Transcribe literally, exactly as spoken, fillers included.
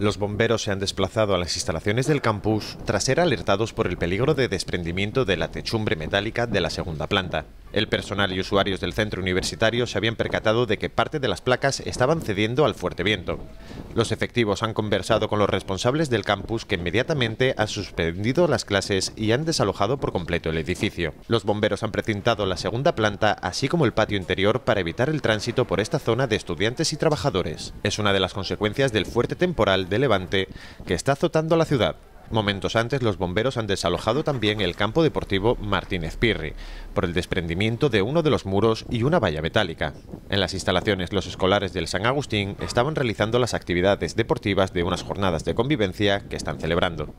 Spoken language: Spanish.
Los bomberos se han desplazado a las instalaciones del campus tras ser alertados por el peligro de desprendimiento de la techumbre metálica de la segunda planta. El personal y usuarios del centro universitario se habían percatado de que parte de las placas estaban cediendo al fuerte viento. Los efectivos han conversado con los responsables del campus, que inmediatamente han suspendido las clases y han desalojado por completo el edificio. Los bomberos han precintado la segunda planta, así como el patio interior, para evitar el tránsito por esta zona de estudiantes y trabajadores. Es una de las consecuencias del fuerte temporal de Levante que está azotando la ciudad. Momentos antes, los bomberos han desalojado también el campo deportivo Martínez Pirri por el desprendimiento de uno de los muros y una valla metálica. En las instalaciones, los escolares del San Agustín estaban realizando las actividades deportivas de unas jornadas de convivencia que están celebrando.